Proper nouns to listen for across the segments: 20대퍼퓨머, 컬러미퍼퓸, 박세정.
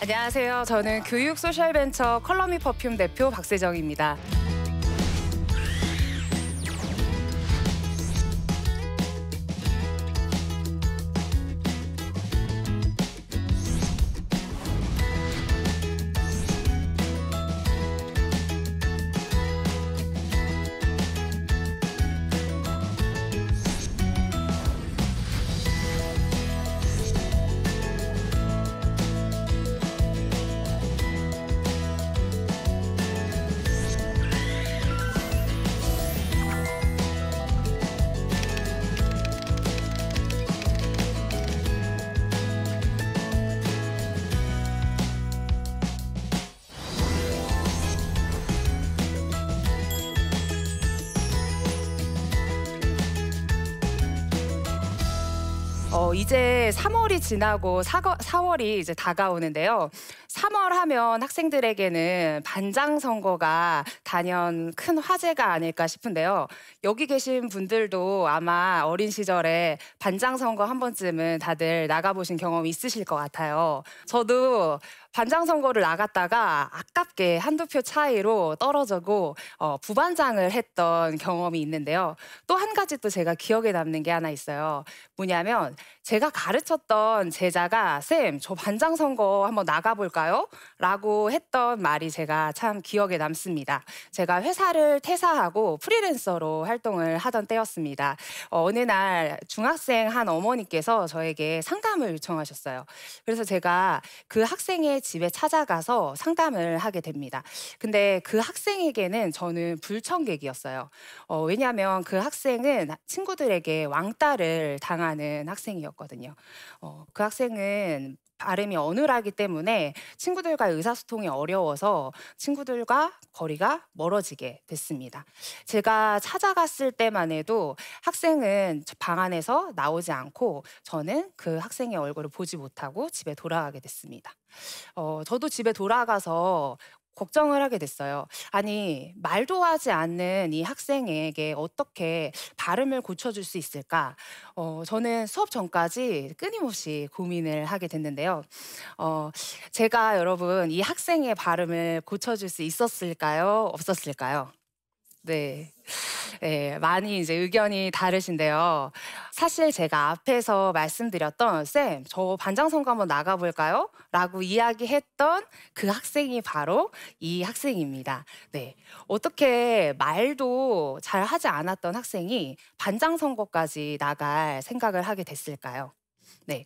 안녕하세요. 저는 교육 소셜벤처 컬러미퍼퓸 대표 박세정입니다. 이제 3월이 지나고 4월이 이제 다가오는데요. 3월 하면 학생들에게는 반장 선거가 단연 큰 화제가 아닐까 싶은데요. 여기 계신 분들도 아마 어린 시절에 반장 선거 한 번쯤은 다들 나가보신 경험이 있으실 것 같아요. 저도 반장 선거를 나갔다가 아깝게 한두 표 차이로 떨어지고 부반장을 했던 경험이 있는데요. 또 한 가지 또 제가 기억에 남는 게 하나 있어요. 뭐냐면 제가 가르쳤던 제자가 쌤, 저 반장 선거 한번 나가볼까요? 라고 했던 말이 제가 참 기억에 남습니다. 제가 회사를 퇴사하고 프리랜서로 활동을 하던 때였습니다. 어느 날 중학생 한 어머니께서 저에게 상담을 요청하셨어요. 그래서 제가 그 학생의 집에 찾아가서 상담을 하게 됩니다. 근데 그 학생에게는 저는 불청객이었어요. 왜냐하면 그 학생은 친구들에게 왕따를 당하는 학생이었거든요. 그 학생은 발음이 어눌하기 때문에 친구들과 의사소통이 어려워서 친구들과 거리가 멀어지게 됐습니다. 제가 찾아갔을 때만 해도 학생은 방 안에서 나오지 않고 저는 그 학생의 얼굴을 보지 못하고 집에 돌아가게 됐습니다. 저도 집에 돌아가서 걱정을 하게 됐어요. 아니, 말도 하지 않는 이 학생에게 어떻게 발음을 고쳐줄 수 있을까? 저는 수업 전까지 끊임없이 고민을 하게 됐는데요. 제가 여러분, 이 학생의 발음을 고쳐줄 수 있었을까요? 없었을까요? 네, 많이 이제 의견이 다르신데요. 사실 제가 앞에서 말씀드렸던 쌤, 저 반장 선거 한번 나가볼까요? 라고 이야기했던 그 학생이 바로 이 학생입니다. 네, 어떻게 말도 잘 하지 않았던 학생이 반장 선거까지 나갈 생각을 하게 됐을까요? 네,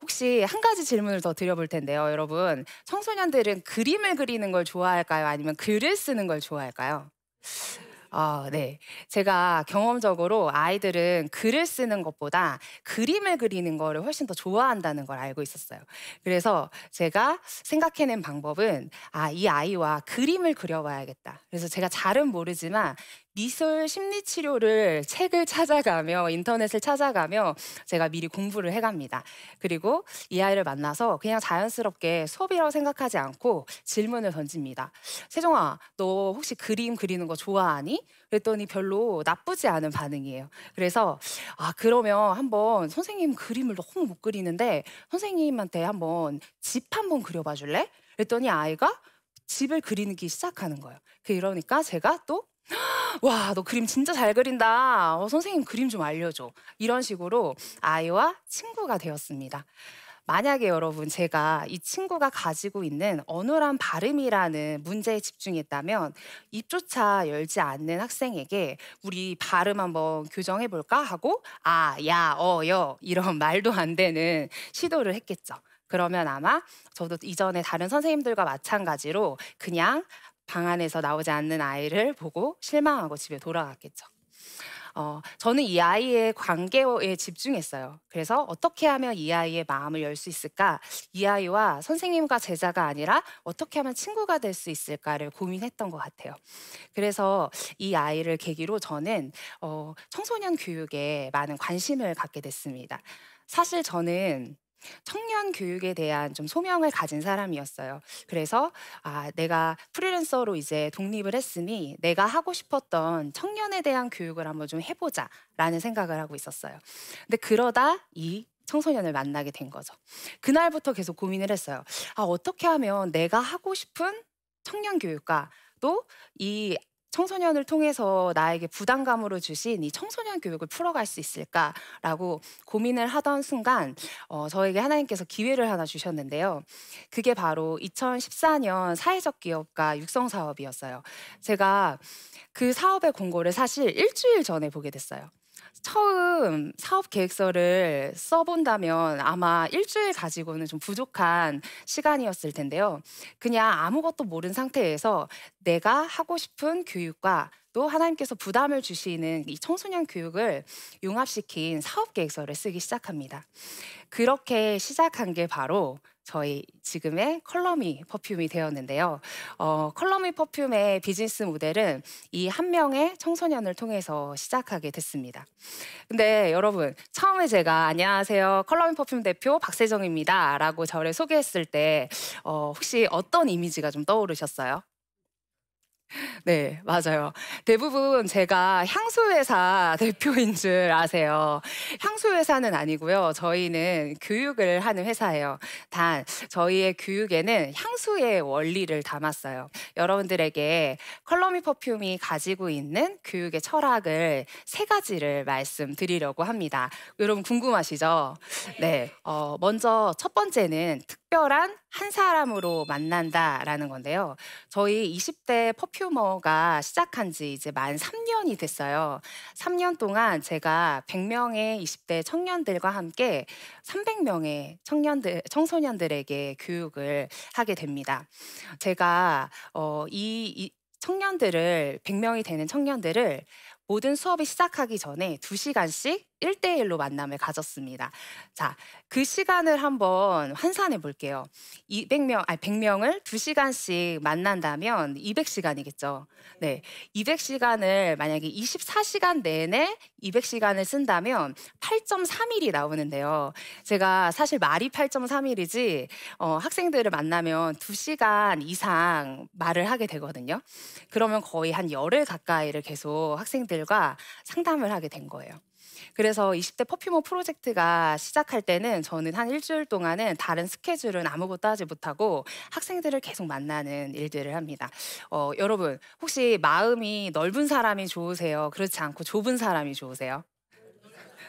혹시 한 가지 질문을 더 드려볼 텐데요, 여러분. 청소년들은 그림을 그리는 걸 좋아할까요? 아니면 글을 쓰는 걸 좋아할까요? 네. 제가 경험적으로 아이들은 글을 쓰는 것보다 그림을 그리는 거를 훨씬 더 좋아한다는 걸 알고 있었어요. 그래서 제가 생각해낸 방법은 이 아이와 그림을 그려봐야겠다. 그래서 제가 잘은 모르지만 미술 심리치료를 책을 찾아가며 인터넷을 찾아가며 제가 미리 공부를 해갑니다. 그리고 이 아이를 만나서 그냥 자연스럽게 수업이라고 생각하지 않고 질문을 던집니다. 세정아, 너 혹시 그림 그리는 거 좋아하니? 그랬더니 별로 나쁘지 않은 반응이에요. 그래서 그러면 한번 선생님 그림을 너무 못 그리는데 선생님한테 한번 집 한번 그려봐 줄래? 그랬더니 아이가 집을 그리기 시작하는 거예요. 그러니까 제가 또 와, 너 그림 진짜 잘 그린다. 선생님 그림 좀 알려줘. 이런 식으로 아이와 친구가 되었습니다. 만약에 여러분 제가 이 친구가 가지고 있는 어눌한 발음이라는 문제에 집중했다면 입조차 열지 않는 학생에게 우리 발음 한번 교정해볼까 하고 야, 여 이런 말도 안 되는 시도를 했겠죠. 그러면 아마 저도 이전에 다른 선생님들과 마찬가지로 그냥 방 안에서 나오지 않는 아이를 보고 실망하고 집에 돌아갔겠죠. 저는 이 아이의 관계에 집중했어요. 그래서 어떻게 하면 이 아이의 마음을 열 수 있을까? 이 아이와 선생님과 제자가 아니라 어떻게 하면 친구가 될 수 있을까를 고민했던 것 같아요. 그래서 이 아이를 계기로 저는 청소년 교육에 많은 관심을 갖게 됐습니다. 사실 저는 청년 교육에 대한 좀 소명을 가진 사람이었어요. 그래서 내가 프리랜서로 이제 독립을 했으니 내가 하고 싶었던 청년에 대한 교육을 한번 좀 해보자 라는 생각을 하고 있었어요. 근데 그러다 이 청소년을 만나게 된 거죠. 그날부터 계속 고민을 했어요. 아, 어떻게 하면 내가 하고 싶은 청년 교육과 또 이 청소년을 통해서 나에게 부담감으로 주신 이 청소년 교육을 풀어갈 수 있을까라고 고민을 하던 순간 저에게 하나님께서 기회를 하나 주셨는데요. 그게 바로 2014년 사회적 기업가 육성 사업이었어요. 제가 그 사업의 공고를 사실 일주일 전에 보게 됐어요. 처음 사업 계획서를 써본다면 아마 일주일 가지고는 좀 부족한 시간이었을 텐데요. 그냥 아무것도 모른 상태에서 내가 하고 싶은 교육과 또 하나님께서 부담을 주시는 이 청소년 교육을 융합시킨 사업 계획서를 쓰기 시작합니다. 그렇게 시작한 게 바로 저희 지금의 컬러미퍼퓸이 되었는데요. 컬러미퍼퓸의 비즈니스 모델은 이 한 명의 청소년을 통해서 시작하게 됐습니다. 근데 여러분, 처음에 제가 안녕하세요, 컬러미퍼퓸 대표 박세정입니다 라고 저를 소개했을 때 혹시 어떤 이미지가 좀 떠오르셨어요? 네, 맞아요. 대부분 제가 향수회사 대표인 줄 아세요. 향수회사는 아니고요. 저희는 교육을 하는 회사예요. 단, 저희의 교육에는 향수의 원리를 담았어요. 여러분들에게 컬러미퍼퓸이 가지고 있는 교육의 철학을 3가지를 말씀드리려고 합니다. 여러분 궁금하시죠? 네. 먼저 첫 번째는 특별한 한 사람으로 만난다라는 건데요. 저희 20대 퍼퓨머가 시작한 지 이제 만 3년이 됐어요. 3년 동안 제가 100명의 20대 청년들과 함께 300명의 청소년들에게 교육을 하게 됩니다. 제가 이 청년들을 100명이 되는 청년들을 모든 수업이 시작하기 전에 2시간씩 1대1로 만남을 가졌습니다. 자, 그 시간을 한번 환산해 볼게요. 100명을 2시간씩 만난다면 200시간이겠죠. 네, 200시간을 만약에 24시간 내내 200시간을 쓴다면 8.3일이 나오는데요. 제가 사실 말이 8.3일이지 학생들을 만나면 2시간 이상 말을 하게 되거든요. 그러면 거의 한 열흘 가까이를 계속 학생들 과 상담을 하게 된 거예요. 그래서 20대 퍼퓨머 프로젝트가 시작할 때는 저는 한 일주일 동안은 다른 스케줄은 아무것도 하지 못하고 학생들을 계속 만나는 일들을 합니다. 여러분 혹시 마음이 넓은 사람이 좋으세요? 그렇지 않고 좁은 사람이 좋으세요?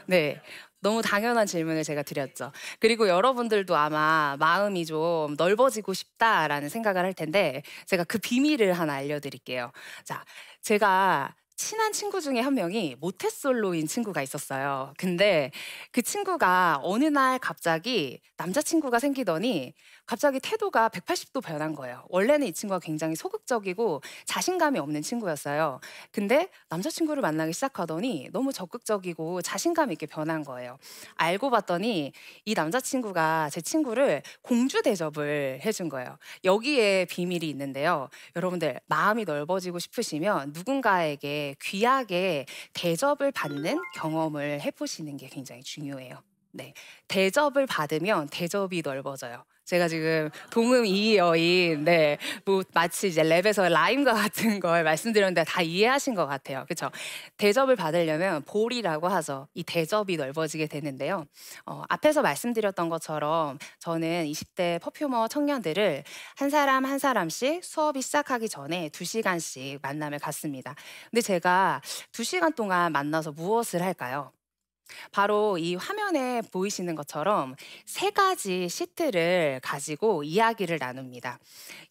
네. 너무 당연한 질문을 제가 드렸죠. 그리고 여러분들도 아마 마음이 좀 넓어지고 싶다라는 생각을 할 텐데 제가 그 비밀을 하나 알려드릴게요. 자, 제가 친한 친구 중에 한 명이 모태솔로인 친구가 있었어요. 근데 그 친구가 어느 날 갑자기 남자친구가 생기더니 갑자기 태도가 180도 변한 거예요. 원래는 이 친구가 굉장히 소극적이고 자신감이 없는 친구였어요. 근데 남자친구를 만나기 시작하더니 너무 적극적이고 자신감 있게 변한 거예요. 알고 봤더니 이 남자친구가 제 친구를 공주 대접을 해준 거예요. 여기에 비밀이 있는데요. 여러분들 마음이 넓어지고 싶으시면 누군가에게 귀하게 대접을 받는 경험을 해보시는 게 굉장히 중요해요. 네, 대접을 받으면 대접이 넓어져요. 제가 지금 동음 이의어인 네, 뭐 마치 이제 랩에서 라임과 같은 걸 말씀드렸는데 다 이해하신 것 같아요. 그렇죠? 대접을 받으려면 볼이라고 하죠. 이 대접이 넓어지게 되는데요. 앞에서 말씀드렸던 것처럼 저는 20대 퍼퓨머 청년들을 한 사람 한 사람씩 수업이 시작하기 전에 2시간씩 만남을 갔습니다. 근데 제가 2시간 동안 만나서 무엇을 할까요? 바로 이 화면에 보이시는 것처럼 3가지 시트를 가지고 이야기를 나눕니다.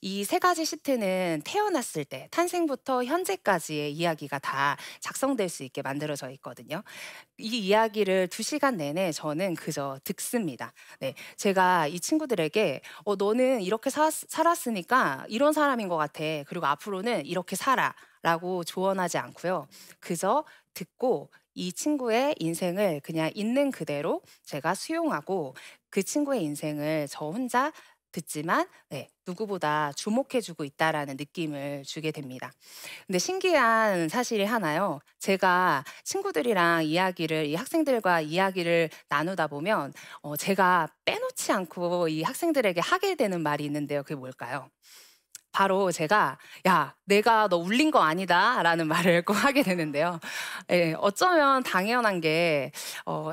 이 3가지 시트는 태어났을 때 탄생부터 현재까지의 이야기가 다 작성될 수 있게 만들어져 있거든요. 이 이야기를 2시간 내내 저는 그저 듣습니다. 네, 제가 이 친구들에게 너는 이렇게 살았으니까 이런 사람인 것 같아. 그리고 앞으로는 이렇게 살아 라고 조언하지 않고요. 그저 듣고 이 친구의 인생을 그냥 있는 그대로 제가 수용하고 그 친구의 인생을 저 혼자 듣지만 네, 누구보다 주목해주고 있다라는 느낌을 주게 됩니다. 근데 신기한 사실이 하나요. 제가 친구들이랑 이 학생들과 이야기를 나누다 보면 제가 빼놓지 않고 이 학생들에게 하게 되는 말이 있는데요. 그게 뭘까요? 바로 제가 야, 내가 너 울린 거 아니다 라는 말을 꼭 하게 되는데요. 예, 어쩌면 당연한 게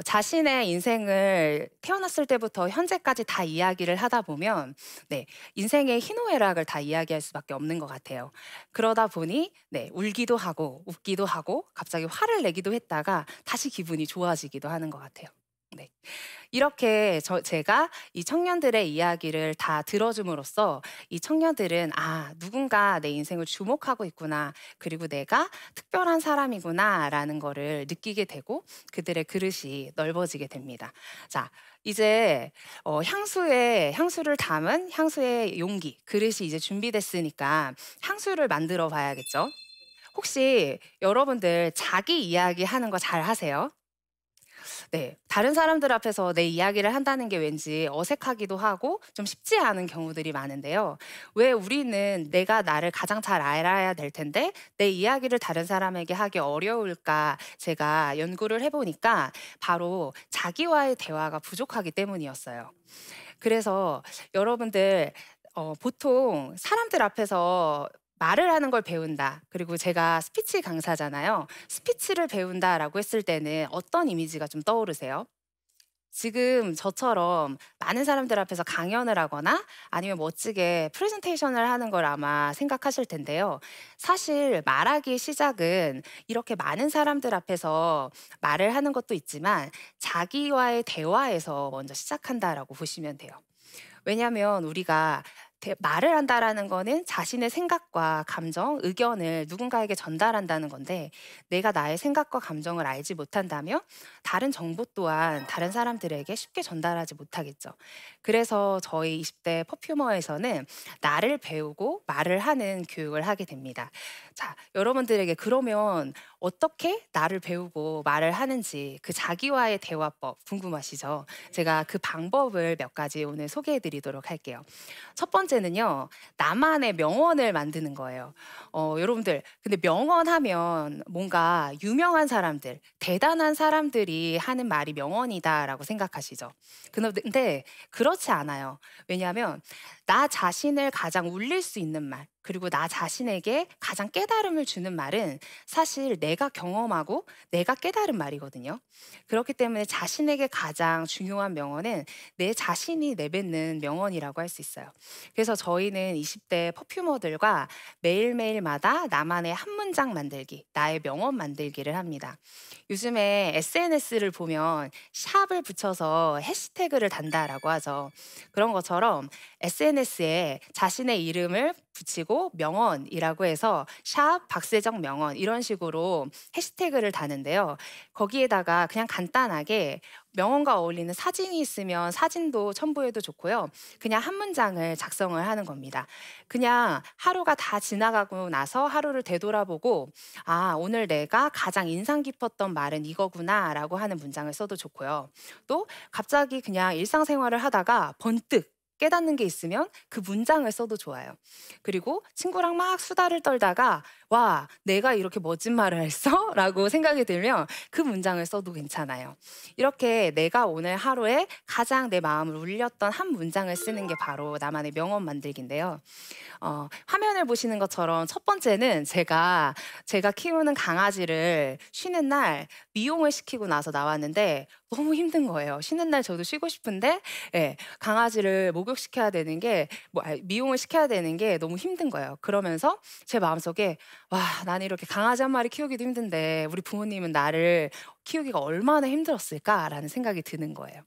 자신의 인생을 태어났을 때부터 현재까지 다 이야기를 하다 보면 네, 인생의 희노애락을 다 이야기할 수밖에 없는 것 같아요. 그러다 보니 네, 울기도 하고 웃기도 하고 갑자기 화를 내기도 했다가 다시 기분이 좋아지기도 하는 것 같아요. 네. 이렇게 제가 이 청년들의 이야기를 다 들어줌으로써 이 청년들은 아, 누군가 내 인생을 주목하고 있구나, 그리고 내가 특별한 사람이구나 라는 거를 느끼게 되고 그들의 그릇이 넓어지게 됩니다. 자, 이제 향수를 담은 향수의 용기, 그릇이 이제 준비됐으니까 향수를 만들어 봐야겠죠? 혹시 여러분들 자기 이야기 하는 거 잘 하세요? 네, 다른 사람들 앞에서 내 이야기를 한다는 게 왠지 어색하기도 하고 좀 쉽지 않은 경우들이 많은데요. 왜 우리는 내가 나를 가장 잘 알아야 될 텐데 내 이야기를 다른 사람에게 하기 어려울까? 제가 연구를 해보니까 바로 자기와의 대화가 부족하기 때문이었어요. 그래서 여러분들 보통 사람들 앞에서 말을 하는 걸 배운다. 그리고 제가 스피치 강사잖아요. 스피치를 배운다라고 했을 때는 어떤 이미지가 좀 떠오르세요? 지금 저처럼 많은 사람들 앞에서 강연을 하거나 아니면 멋지게 프레젠테이션을 하는 걸 아마 생각하실 텐데요. 사실 말하기 시작은 이렇게 많은 사람들 앞에서 말을 하는 것도 있지만 자기와의 대화에서 먼저 시작한다라고 보시면 돼요. 왜냐하면 우리가 말을 한다라는 거는 자신의 생각과 감정, 의견을 누군가에게 전달한다는 건데 내가 나의 생각과 감정을 알지 못한다면 다른 정보 또한 다른 사람들에게 쉽게 전달하지 못하겠죠. 그래서 저희 20대 퍼퓨머에서는 나를 배우고 말을 하는 교육을 하게 됩니다. 자, 여러분들에게 그러면 어떻게 나를 배우고 말을 하는지 그 자기와의 대화법 궁금하시죠? 제가 그 방법을 몇 가지 오늘 소개해드리도록 할게요. 첫 번째는요, 나만의 명언을 만드는 거예요. 여러분들, 근데 명언하면 뭔가 유명한 사람들, 대단한 사람들이 하는 말이 명언이다라고 생각하시죠? 근데 그렇지 않아요. 왜냐하면 나 자신을 가장 울릴 수 있는 말, 그리고 나 자신에게 가장 깨달음을 주는 말은 사실 내가 경험하고 내가 깨달은 말이거든요. 그렇기 때문에 자신에게 가장 중요한 명언은 내 자신이 내뱉는 명언이라고 할 수 있어요. 그래서 저희는 20대 퍼퓨머들과 매일매일마다 나만의 한 문장 만들기, 나의 명언 만들기를 합니다. 요즘에 SNS를 보면 샵을 붙여서 해시태그를 단다라고 하죠. 그런 것처럼 SNS에 자신의 이름을 붙이고 명언이라고 해서 샵 박세정 명언 이런 식으로 해시태그를 다는데요. 거기에다가 그냥 간단하게 명언과 어울리는 사진이 있으면 사진도 첨부해도 좋고요. 그냥 한 문장을 작성을 하는 겁니다. 그냥 하루가 다 지나가고 나서 하루를 되돌아보고 아, 오늘 내가 가장 인상 깊었던 말은 이거구나 라고 하는 문장을 써도 좋고요. 또 갑자기 그냥 일상생활을 하다가 번뜩 깨닫는 게 있으면 그 문장을 써도 좋아요. 그리고 친구랑 막 수다를 떨다가 와, 내가 이렇게 멋진 말을 했어? 라고 생각이 들면 그 문장을 써도 괜찮아요. 이렇게 내가 오늘 하루에 가장 내 마음을 울렸던 한 문장을 쓰는 게 바로 나만의 명언 만들기인데요. 화면을 보시는 것처럼 첫 번째는 제가 키우는 강아지를 쉬는 날 미용을 시키고 나서 나왔는데 너무 힘든 거예요. 쉬는 날 저도 쉬고 싶은데 예, 강아지를 목욕시켜야 되는 게 미용을 시켜야 되는 게 너무 힘든 거예요. 그러면서 제 마음속에 와, 난 이렇게 강아지 한 마리 키우기도 힘든데 우리 부모님은 나를 키우기가 얼마나 힘들었을까라는 생각이 드는 거예요.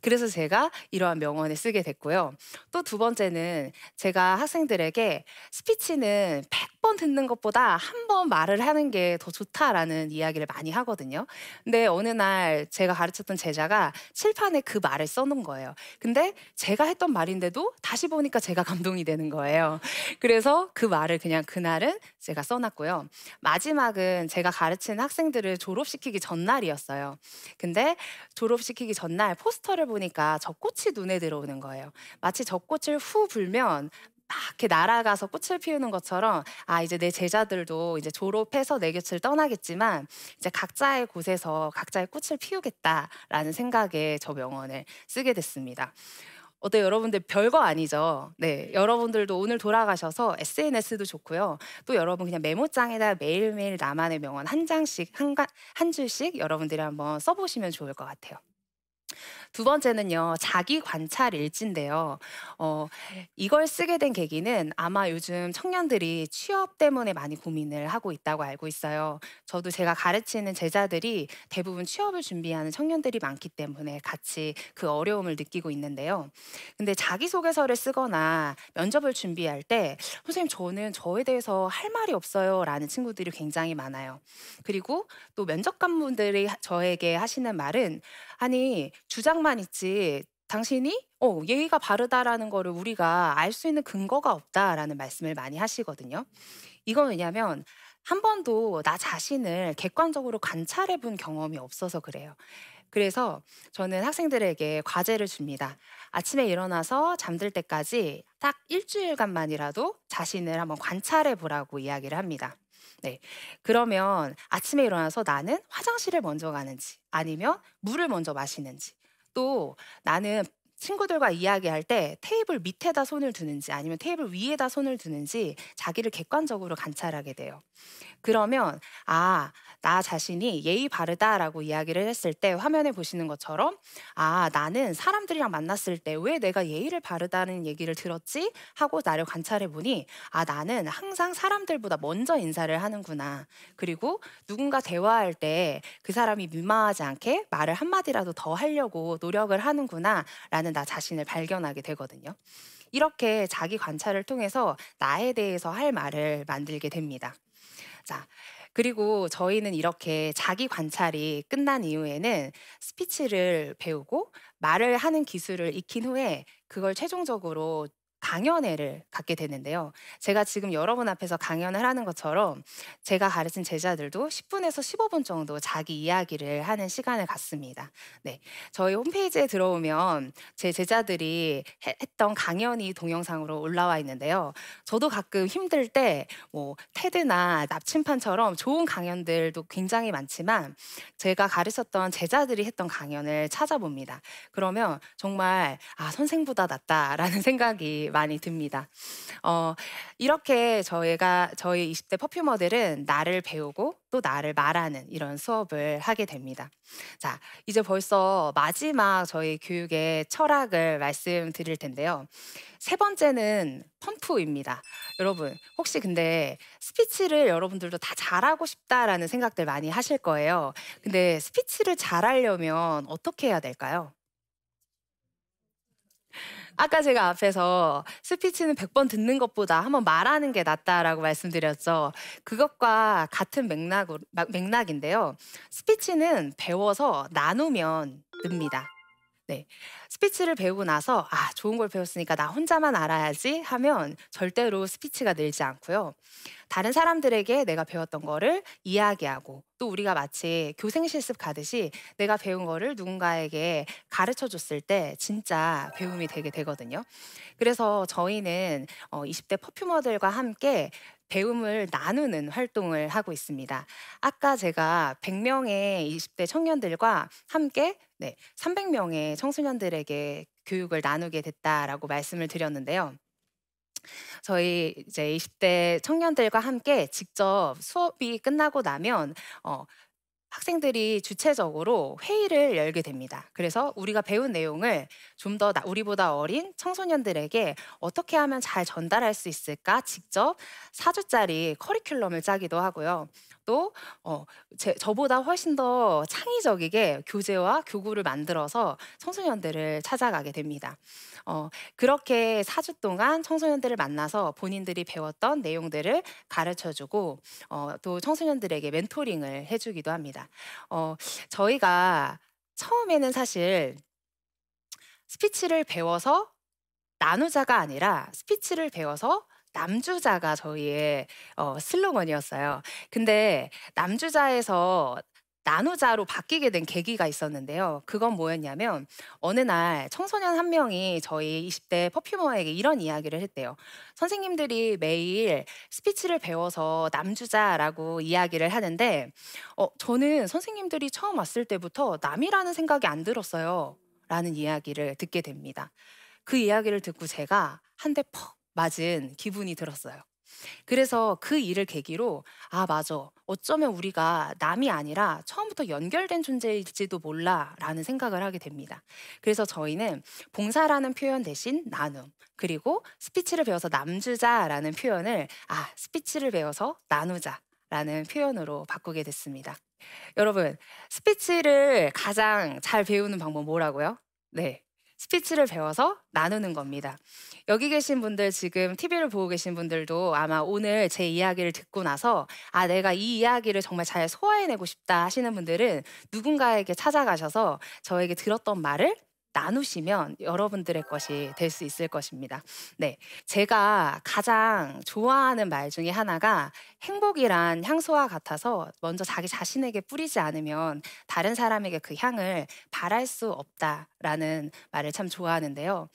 그래서 제가 이러한 명언을 쓰게 됐고요. 또 두 번째는 제가 학생들에게 스피치는 100번 듣는 것보다 한 번 말을 하는 게 더 좋다라는 이야기를 많이 하거든요. 근데 어느 날 제가 가르쳤던 제자가 칠판에 그 말을 써놓은 거예요. 근데 제가 했던 말인데도 다시 보니까 제가 감동이 되는 거예요. 그래서 그 말을 그냥 그날은 제가 써놨고요. 마지막은 제가 가르친 학생들을 졸업시키기 전날 이었어요. 근데 졸업시키기 전날 포스터를 보니까 젖꽃이 눈에 들어오는 거예요. 마치 젖꽃을 후 불면 막 이렇게 날아가서 꽃을 피우는 것처럼 아, 이제 내 제자들도 이제 졸업해서 내 곁을 떠나겠지만 이제 각자의 곳에서 각자의 꽃을 피우겠다라는 생각에 저 명언을 쓰게 됐습니다. 어때요, 여러분들? 별거 아니죠? 네, 여러분들도 오늘 돌아가셔서 SNS도 좋고요. 또 여러분 그냥 메모장에다 매일매일 나만의 명언 한 장씩, 한 줄씩 여러분들이 한번 써보시면 좋을 것 같아요. 두 번째는요, 자기 관찰 일지인데요. 이걸 쓰게 된 계기는 아마 요즘 청년들이 취업 때문에 많이 고민을 하고 있다고 알고 있어요. 저도 제가 가르치는 제자들이 대부분 취업을 준비하는 청년들이 많기 때문에 같이 그 어려움을 느끼고 있는데요. 근데 자기소개서를 쓰거나 면접을 준비할 때 선생님, 저는 저에 대해서 할 말이 없어요 라는 친구들이 굉장히 많아요. 그리고 또 면접관분들이 저에게 하시는 말은, 아니 주장만 있지 당신이 예의가 바르다라는 거를 우리가 알 수 있는 근거가 없다라는 말씀을 많이 하시거든요. 이건 왜냐면 한 번도 나 자신을 객관적으로 관찰해 본 경험이 없어서 그래요. 그래서 저는 학생들에게 과제를 줍니다. 아침에 일어나서 잠들 때까지 딱 일주일간만이라도 자신을 한번 관찰해 보라고 이야기를 합니다. 네, 그러면 아침에 일어나서 나는 화장실을 먼저 가는지, 아니면 물을 먼저 마시는지, 또 나는 친구들과 이야기할 때 테이블 밑에다 손을 두는지 아니면 테이블 위에다 손을 두는지 자기를 객관적으로 관찰하게 돼요. 그러면 나 자신이 예의 바르다라고 이야기를 했을 때 화면에 보시는 것처럼 나는 사람들이랑 만났을 때 왜 내가 예의를 바르다는 얘기를 들었지? 하고 나를 관찰해보니 나는 항상 사람들보다 먼저 인사를 하는구나. 그리고 누군가 대화할 때 그 사람이 민망하지 않게 말을 한마디라도 더 하려고 노력을 하는구나 라는 나 자신을 발견하게 되거든요. 이렇게 자기 관찰을 통해서 나에 대해서 할 말을 만들게 됩니다. 자, 그리고 저희는 이렇게 자기 관찰이 끝난 이후에는 스피치를 배우고 말을 하는 기술을 익힌 후에 그걸 최종적으로 강연회를 갖게 되는데요. 제가 지금 여러분 앞에서 강연을 하는 것처럼 제가 가르친 제자들도 10분에서 15분 정도 자기 이야기를 하는 시간을 갖습니다. 네, 저희 홈페이지에 들어오면 제 제자들이 했던 강연이 동영상으로 올라와 있는데요. 저도 가끔 힘들 때 테드나 납침판처럼 좋은 강연들도 굉장히 많지만 제가 가르쳤던 제자들이 했던 강연을 찾아봅니다. 그러면 정말 선생보다 낫다라는 생각이 많이 듭니다. 이렇게 저희 20대 퍼퓨머들은 나를 배우고 또 나를 말하는 이런 수업을 하게 됩니다. 자, 이제 벌써 마지막 저희 교육의 철학을 말씀드릴 텐데요. 세 번째는 펌프입니다. 여러분, 혹시 근데 스피치를 여러분들도 다 잘하고 싶다라는 생각들 많이 하실 거예요. 근데 스피치를 잘하려면 어떻게 해야 될까요? 아까 제가 앞에서 스피치는 100번 듣는 것보다 한번 말하는 게 낫다라고 말씀드렸죠. 그것과 같은 맥락인데요. 스피치는 배워서 나누면 늡니다. 네, 스피치를 배우고 나서 좋은 걸 배웠으니까 나 혼자만 알아야지 하면 절대로 스피치가 늘지 않고요. 다른 사람들에게 내가 배웠던 거를 이야기하고 또 우리가 마치 교생 실습 가듯이 내가 배운 거를 누군가에게 가르쳐줬을 때 진짜 배움이 되게 되거든요. 그래서 저희는 20대 퍼퓨머들과 함께 배움을 나누는 활동을 하고 있습니다. 아까 제가 100명의 20대 청년들과 함께 300명의 청소년들에게 교육을 나누게 됐다라고 말씀을 드렸는데요. 저희 이제 20대 청년들과 함께 직접 수업이 끝나고 나면 학생들이 주체적으로 회의를 열게 됩니다. 그래서 우리가 배운 내용을 좀 더 우리보다 어린 청소년들에게 어떻게 하면 잘 전달할 수 있을까 직접 4주짜리 커리큘럼을 짜기도 하고요. 또 저보다 훨씬 더 창의적이게 교재와 교구를 만들어서 청소년들을 찾아가게 됩니다. 그렇게 4주 동안 청소년들을 만나서 본인들이 배웠던 내용들을 가르쳐주고 또 청소년들에게 멘토링을 해주기도 합니다. 저희가 처음에는 사실 스피치를 배워서 나누자가 아니라 스피치를 배워서 남주자가 저희의 슬로건이었어요. 근데 남주자에서 나누자로 바뀌게 된 계기가 있었는데요. 그건 뭐였냐면 어느 날 청소년 한 명이 저희 20대 퍼퓨머에게 이런 이야기를 했대요. 선생님들이 매일 스피치를 배워서 남주자라고 이야기를 하는데 저는 선생님들이 처음 왔을 때부터 남이라는 생각이 안 들었어요 라는 이야기를 듣게 됩니다. 그 이야기를 듣고 제가 한 대 퍽 맞은 기분이 들었어요. 그래서 그 일을 계기로 아 맞아, 어쩌면 우리가 남이 아니라 처음부터 연결된 존재일지도 몰라 라는 생각을 하게 됩니다. 그래서 저희는 봉사라는 표현 대신 나눔, 그리고 스피치를 배워서 남주자 라는 표현을 아 스피치를 배워서 나누자 라는 표현으로 바꾸게 됐습니다. 여러분, 스피치를 가장 잘 배우는 방법 뭐라고요? 네, 스피치를 배워서 나누는 겁니다. 여기 계신 분들, 지금 TV를 보고 계신 분들도 아마 오늘 제 이야기를 듣고 나서 아 내가 이 이야기를 정말 잘 소화해내고 싶다 하시는 분들은 누군가에게 찾아가셔서 저에게 들었던 말을 나누시면 여러분들의 것이 될 수 있을 것입니다. 네, 제가 가장 좋아하는 말 중에 하나가 행복이란 향수와 같아서 먼저 자기 자신에게 뿌리지 않으면 다른 사람에게 그 향을 바랄 수 없다라는 말을 참 좋아하는데요.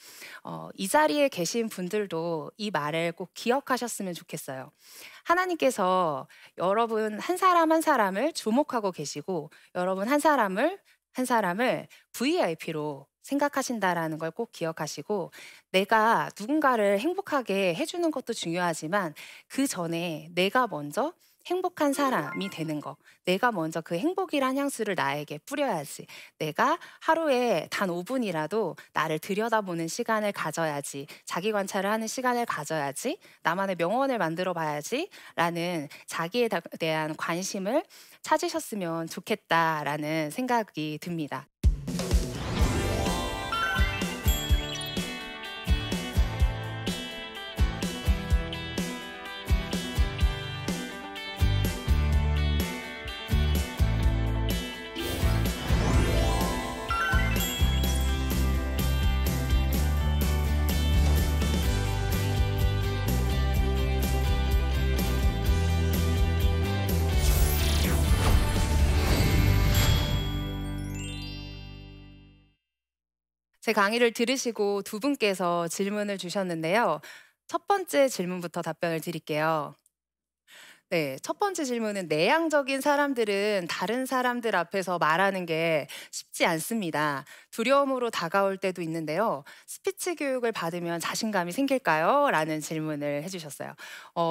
이 자리에 계신 분들도 이 말을 꼭 기억하셨으면 좋겠어요. 하나님께서 여러분 한 사람 한 사람을 주목하고 계시고 여러분 한 사람을 VIP로 생각하신다라는 걸 꼭 기억하시고, 내가 누군가를 행복하게 해주는 것도 중요하지만 그 전에 내가 먼저 행복한 사람이 되는 거, 내가 먼저 그 행복이란 향수를 나에게 뿌려야지, 내가 하루에 단 5분이라도 나를 들여다보는 시간을 가져야지, 자기 관찰을 하는 시간을 가져야지, 나만의 명언을 만들어 봐야지 라는 자기에 대한 관심을 찾으셨으면 좋겠다라는 생각이 듭니다. 제 강의를 들으시고 두 분께서 질문을 주셨는데요. 첫 번째 질문부터 답변을 드릴게요. 네, 첫 번째 질문은 내향적인 사람들은 다른 사람들 앞에서 말하는 게 쉽지 않습니다. 두려움으로 다가올 때도 있는데요. 스피치 교육을 받으면 자신감이 생길까요? 라는 질문을 해주셨어요.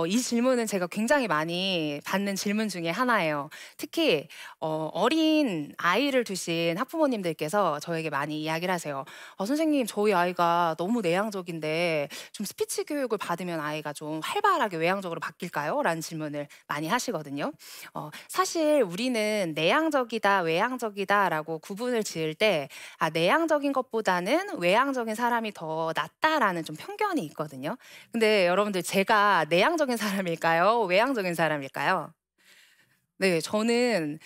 이 질문은 제가 굉장히 많이 받는 질문 중에 하나예요. 특히 어린 아이를 두신 학부모님들께서 저에게 많이 이야기를 하세요. 선생님, 저희 아이가 너무 내향적인데 좀 스피치 교육을 받으면 아이가 좀 활발하게 외향적으로 바뀔까요? 라는 질문을 많이 하시거든요. 사실 우리는 내향적이다, 외향적이다라고 구분을 지을 때 아, 내향적인 것보다는 외향적인 사람이 더 낫다라는 좀 편견이 있거든요. 근데 여러분들, 제가 내향적인 사람일까요? 외향적인 사람일까요? 네, 저는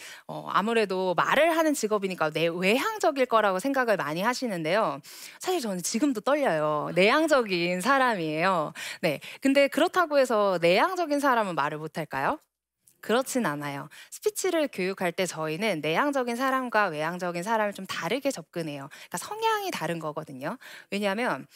아무래도 말을 하는 직업이니까 외향적일 거라고 생각을 많이 하시는데요. 사실 저는 지금도 떨려요. 내향적인 사람이에요. 네, 근데 그렇다고 해서 내향적인 사람은 말을 못할까요? 그렇진 않아요. 스피치를 교육할 때 저희는 내향적인 사람과 외향적인 사람을 좀 다르게 접근해요. 그러니까 성향이 다른 거거든요. 왜냐하면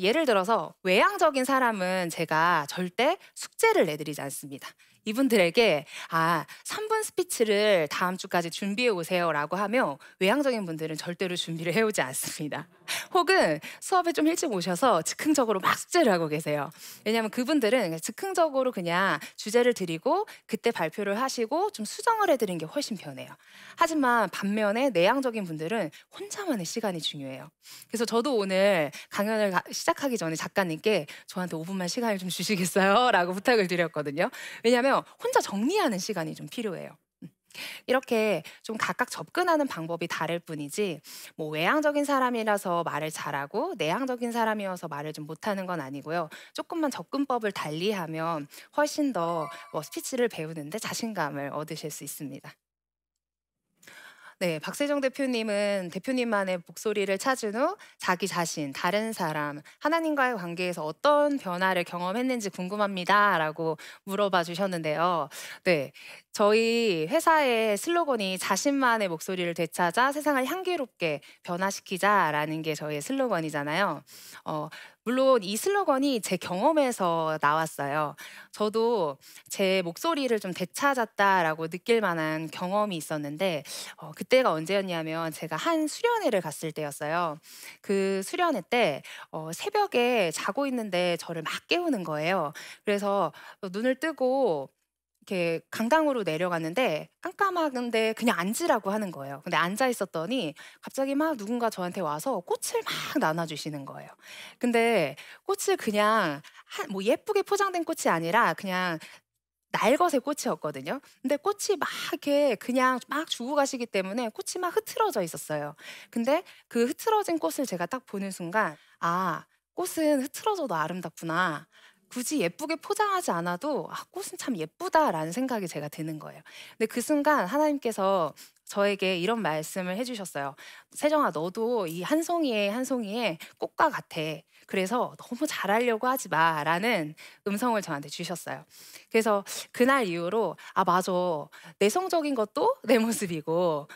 예를 들어서 외향적인 사람은 제가 절대 숙제를 내드리지 않습니다. 이분들에게 아 3분 스피치를 다음 주까지 준비해 오세요 라고 하며, 외향적인 분들은 절대로 준비를 해오지 않습니다. 혹은 수업에 좀 일찍 오셔서 즉흥적으로 막 숙제를 하고 계세요. 왜냐하면 그분들은 즉흥적으로 그냥 주제를 드리고 그때 발표를 하시고 좀 수정을 해드리는 게 훨씬 편해요. 하지만 반면에 내향적인 분들은 혼자만의 시간이 중요해요. 그래서 저도 오늘 강연을 시작하기 전에 작가님께 저한테 5분만 시간을 좀 주시겠어요? 라고 부탁을 드렸거든요. 왜냐하면 혼자 정리하는 시간이 좀 필요해요. 이렇게 좀 각각 접근하는 방법이 다를 뿐이지, 뭐 외향적인 사람이라서 말을 잘하고 내향적인 사람이어서 말을 좀 못하는 건 아니고요. 조금만 접근법을 달리하면 훨씬 더 스피치를 배우는데 자신감을 얻으실 수 있습니다. 네, 박세정 대표님은 대표님만의 목소리를 찾은 후 자기 자신, 다른 사람, 하나님과의 관계에서 어떤 변화를 경험했는지 궁금합니다 라고 물어봐 주셨는데요. 네, 저희 회사의 슬로건이 자신만의 목소리를 되찾아 세상을 향기롭게 변화시키자 라는 게 저희의 슬로건이잖아요. 물론 이 슬로건이 제 경험에서 나왔어요. 저도 제 목소리를 좀 되찾았다라고 느낄 만한 경험이 있었는데 그때가 언제였냐면 제가 한 수련회를 갔을 때였어요. 그 수련회 때 새벽에 자고 있는데 저를 막 깨우는 거예요. 그래서 눈을 뜨고 이렇게 강당으로 내려갔는데 깜깜한데 그냥 앉으라고 하는 거예요. 근데 앉아 있었더니 갑자기 막 누군가 저한테 와서 꽃을 막 나눠주시는 거예요. 근데 꽃을 그냥 뭐 예쁘게 포장된 꽃이 아니라 그냥 날것의 꽃이었거든요. 근데 꽃이 막 이렇게 그냥 막 주고 가시기 때문에 꽃이 막 흐트러져 있었어요. 근데 그 흐트러진 꽃을 제가 딱 보는 순간 아, 꽃은 흐트러져도 아름답구나. 굳이 예쁘게 포장하지 않아도 아, 꽃은 참 예쁘다라는 생각이 제가 드는 거예요. 근데 그 순간 하나님께서 저에게 이런 말씀을 해주셨어요. 세정아, 너도 이 한 송이에 한 송이에 꽃과 같아. 그래서 너무 잘하려고 하지 마라는 음성을 저한테 주셨어요. 그래서 그날 이후로 아, 맞아. 내성적인 것도 내 모습이고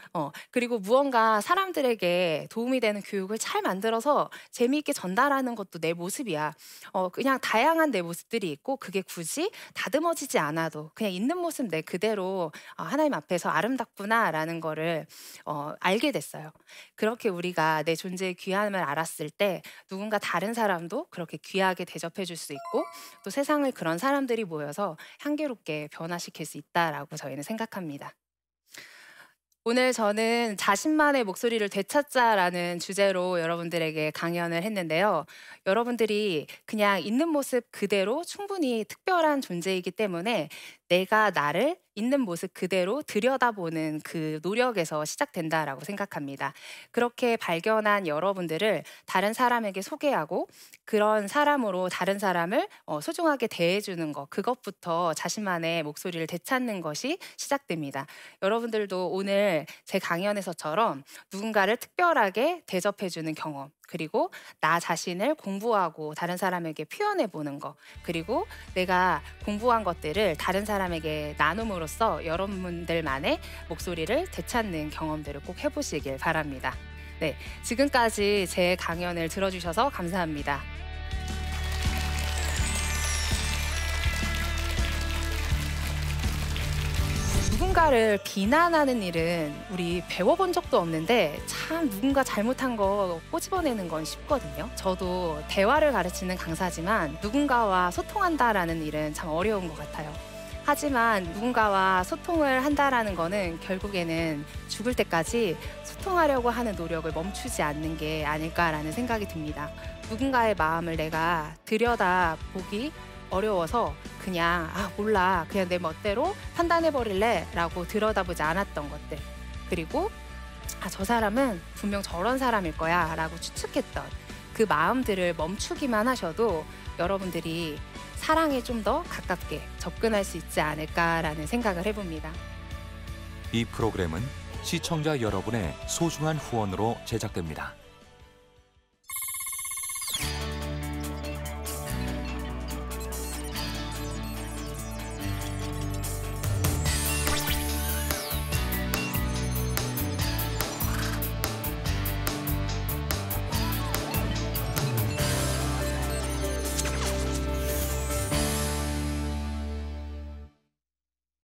그리고 무언가 사람들에게 도움이 되는 교육을 잘 만들어서 재미있게 전달하는 것도 내 모습이야. 그냥 다양한 내 모습들이 있고 그게 굳이 다듬어지지 않아도 그냥 있는 모습 내 그대로 하나님 앞에서 아름답구나라는 거를 알게 됐어요. 그렇게 우리가 내 존재의 귀함을 알았을 때 누군가 다른 사람도 그렇게 귀하게 대접해 줄 수 있고 또 세상을 그런 사람들이 모여서 향기롭게 변화시킬 수 있다라고 저희는 생각합니다. 오늘 저는 자신만의 목소리를 되찾자라는 주제로 여러분들에게 강연을 했는데요. 여러분들이 그냥 있는 모습 그대로 충분히 특별한 존재이기 때문에 내가 나를 있는 모습 그대로 들여다보는 그 노력에서 시작된다라고 생각합니다. 그렇게 발견한 여러분들을 다른 사람에게 소개하고 그런 사람으로 다른 사람을 소중하게 대해주는 것, 그것부터 자신만의 목소리를 되찾는 것이 시작됩니다. 여러분들도 오늘 제 강연에서처럼 누군가를 특별하게 대접해주는 경험, 그리고 나 자신을 공부하고 다른 사람에게 표현해보는 것, 그리고 내가 공부한 것들을 다른 사람에게 나눔으로써 여러분들만의 목소리를 되찾는 경험들을 꼭 해보시길 바랍니다. 네, 지금까지 제 강연을 들어주셔서 감사합니다. 누군가를 비난하는 일은 우리 배워본 적도 없는데 참 누군가 잘못한 거 꼬집어내는 건 쉽거든요. 저도 대화를 가르치는 강사지만 누군가와 소통한다라는 일은 참 어려운 것 같아요. 하지만 누군가와 소통을 한다라는 거는 결국에는 죽을 때까지 소통하려고 하는 노력을 멈추지 않는 게 아닐까라는 생각이 듭니다. 누군가의 마음을 내가 들여다보기 어려워서 그냥 아, 몰라, 그냥 내 멋대로 판단해버릴래 라고 들여다보지 않았던 것들, 그리고 아, 저 사람은 분명 저런 사람일 거야 라고 추측했던 그 마음들을 멈추기만 하셔도 여러분들이 사랑에 좀 더 가깝게 접근할 수 있지 않을까라는 생각을 해봅니다. 이 프로그램은 시청자 여러분의 소중한 후원으로 제작됩니다.